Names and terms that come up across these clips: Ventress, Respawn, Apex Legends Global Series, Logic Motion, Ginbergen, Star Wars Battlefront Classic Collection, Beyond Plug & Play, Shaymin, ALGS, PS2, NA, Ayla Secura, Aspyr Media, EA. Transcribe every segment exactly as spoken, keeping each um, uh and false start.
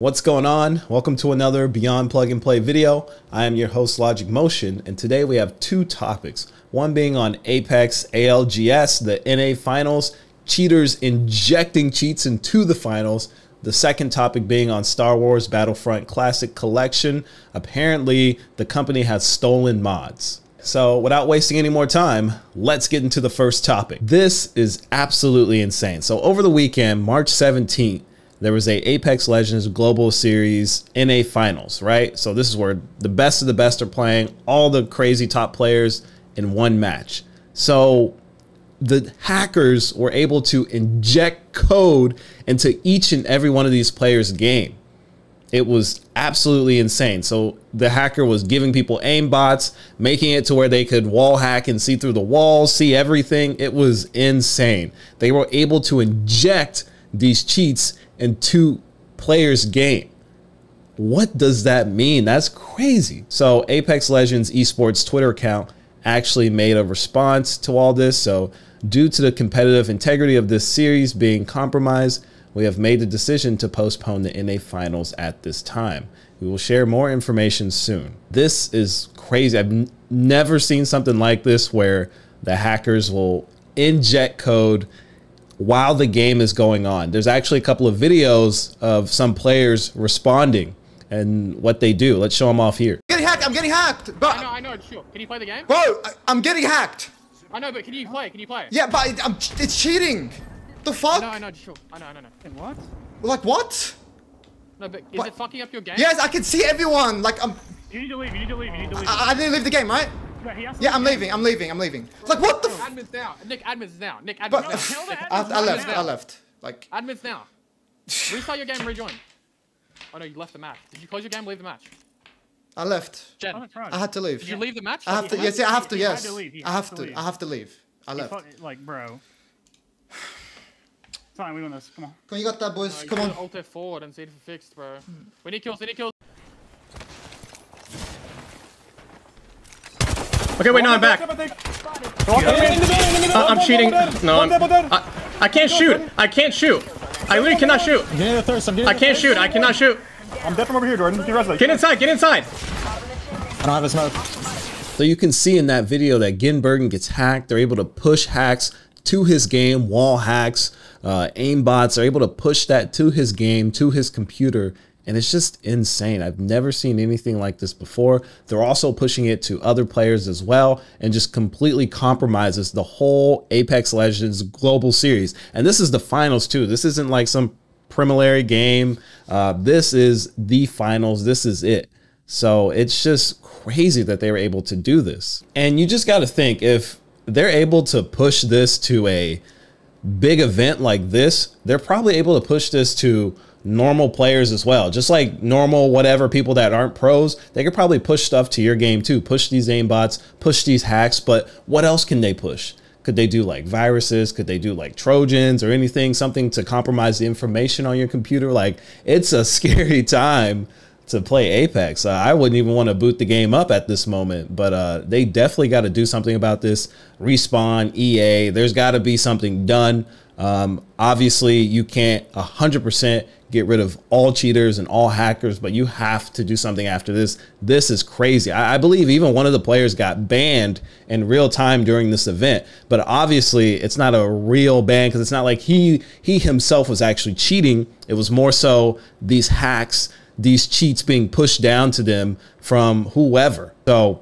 What's going on? Welcome to another Beyond Plug and Play video. I am your host Logic Motion, and today we have two topics. One being on Apex A L G S, the N A finals, cheaters injecting cheats into the finals. The second topic being on Star Wars Battlefront Classic Collection. Apparently, the company has stolen mods. So, without wasting any more time, let's get into the first topic. This is absolutely insane. So, over the weekend, March seventeenth, there was a Apex Legends Global Series N A Finals, right? So this is where the best of the best are playing, all the crazy top players in one match. So the hackers were able to inject code into each and every one of these players' game. It was absolutely insane. So the hacker was giving people aim bots, making it to where they could wall hack and see through the walls, see everything. It was insane. They were able to inject these cheats and two players game. What does that mean? That's crazy. So Apex Legends Esports Twitter account actually made a response to all this. So due to the competitive integrity of this series being compromised, we have made the decision to postpone the N A finals at this time. We will share more information soon. This is crazy. I've never seen something like this where the hackers will inject code while the game is going on. There's actually a couple of videos of some players responding and what they do. Let's show them off here. I'm getting hacked, I'm getting hacked. But I know, I know, sure. Can you play the game? Bro, I, I'm getting hacked. I know, but can you play, can you play? Yeah, but it, I'm, it's cheating. The fuck? No, I know, sure. I know, I know, I know. What? Like what? No, but is what? It fucking up your game? Yes, I can see everyone. Like I'm... You need to leave, you need to leave, you need to leave. I, I didn't leave the game, right? Yeah, I'm leaving, I'm leaving, I'm leaving. Like, what the f- Admin's down. Nick, admin's down. Nick, admin's but, down. Nick, admin's I, down. I left, I left. Like... Admin's down. Restart your game, rejoin. Oh no, you left the match. Did you close your game, leave the match? I left. Jen, I had to leave. Did you leave the match? I have to, yes, I have to, yes. I have to, I have to leave. I left. Like, bro. Fine, we want this, come on. Come on, you got that, boys, come on. Alt F forward and see if it's fixed, bro. We need kills, we need kills. Okay, wait, no, I'm back. Uh, I'm cheating. No, I'm, I, I can't shoot. I can't shoot. I literally cannot shoot. I can't shoot. I cannot shoot. I'm dead from over here, Jordan. Get inside. Get inside. I don't have a smoke. So you can see in that video that Ginbergen gets hacked. They're able to push hacks to his game, wall hacks, uh, aim bots. They're able to push that to his game, to his computer. And it's just insane. I've never seen anything like this before. They're also pushing it to other players as well, and just completely compromises the whole Apex Legends Global Series. And this is the finals too. This isn't like some preliminary game. Uh, this is the finals. This is it. So it's just crazy that they were able to do this. And you just got to think, if they're able to push this to a big event like this, they're probably able to push this to normal players as well. Just like normal whatever people that aren't pros, they could probably push stuff to your game too. Push these aimbots, push these hacks, but what else can they push? Could they do like viruses? Could they do like Trojans or anything, something to compromise the information on your computer? Like, it's a scary time to play Apex. Uh, I wouldn't even want to boot the game up at this moment, but uh, they definitely got to do something about this. Respawn, E A, there's got to be something done. Um, obviously, you can't one hundred percent get rid of all cheaters and all hackers, but you have to do something after this. This is crazy. I, I believe even one of the players got banned in real time during this event, but obviously it's not a real ban because it's not like he, he himself was actually cheating. It was more so these hacks, these cheats being pushed down to them from whoever. So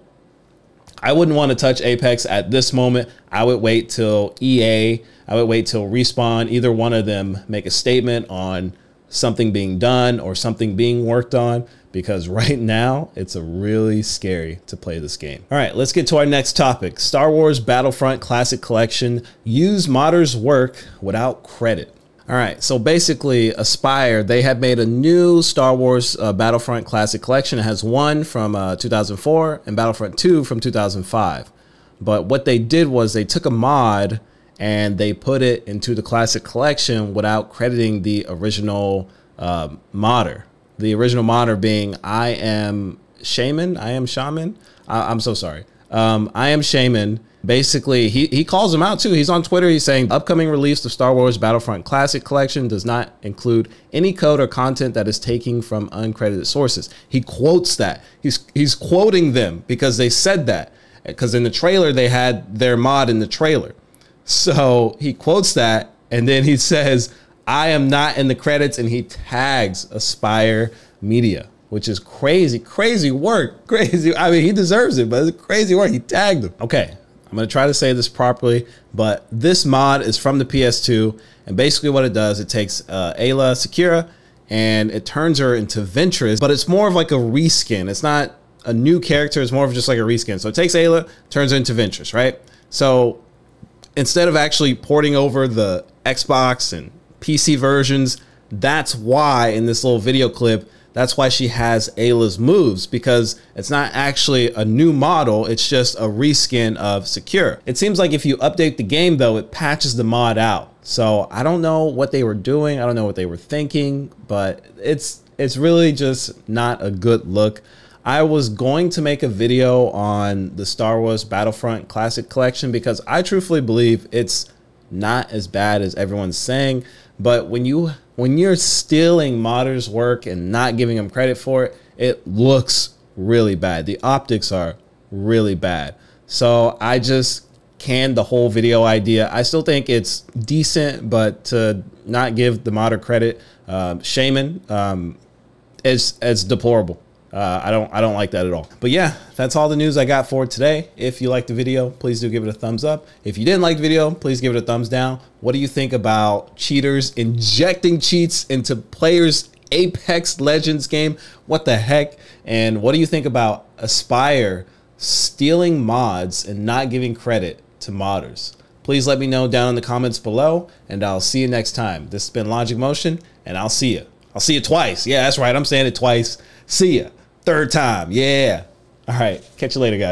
I wouldn't want to touch Apex at this moment. I would wait till E A, I would wait till Respawn, either one of them make a statement on something being done or something being worked on, because right now it's a really scary to play this game. All right, let's get to our next topic. Star Wars Battlefront Classic Collection, use modders' work without credit. All right, so basically Aspyr, they have made a new Star Wars uh, Battlefront Classic Collection. It has one from uh, two thousand four and Battlefront two from two thousand five. But what they did was they took a mod and they put it into the Classic Collection without crediting the original um, modder. The original modder being I am Shaman, I am Shaman. I I'm so sorry. Um, I am Shaymin. Basically, he, he calls him out, too. He's on Twitter. He's saying, upcoming release of Star Wars Battlefront Classic Collection does not include any code or content that is taken from uncredited sources. He quotes that. He's, he's quoting them because they said that. Because in the trailer, they had their mod in the trailer. So he quotes that, and then he says, I am not in the credits, and he tags Aspyr Media, which is crazy, crazy work. Crazy. I mean, he deserves it, but it's crazy work. He tagged him. Okay. I'm going to try to say this properly, but this mod is from the P S two, and basically what it does, it takes uh, Ayla Secura and it turns her into Ventress, but it's more of like a reskin. It's not a new character. It's more of just like a reskin. So it takes Ayla, turns her into Ventress, right? So instead of actually porting over the Xbox and P C versions, that's why in this little video clip, that's why she has Ayla's moves, because it's not actually a new model. It's just a reskin of Secura. It seems like if you update the game, though, it patches the mod out. So I don't know what they were doing. I don't know what they were thinking, but it's it's really just not a good look. I was going to make a video on the Star Wars Battlefront Classic Collection because I truthfully believe it's not as bad as everyone's saying. But when you when you're stealing modders' work and not giving them credit for it, it looks really bad. The optics are really bad. So I just canned the whole video idea. I still think it's decent, but to not give the modder credit, um, Shaymin, um, it's it's deplorable. Uh, I don't I don't like that at all. But yeah, that's all the news I got for today. If you liked the video, please do give it a thumbs up. If you didn't like the video, please give it a thumbs down. What do you think about cheaters injecting cheats into players' Apex Legends game? What the heck? And what do you think about Aspyr stealing mods and not giving credit to modders? Please let me know down in the comments below, and I'll see you next time. This has been Logic Motion, and I'll see you. I'll see you twice. Yeah, that's right. I'm saying it twice. See ya. Third time. Yeah. All right. Catch you later, guys.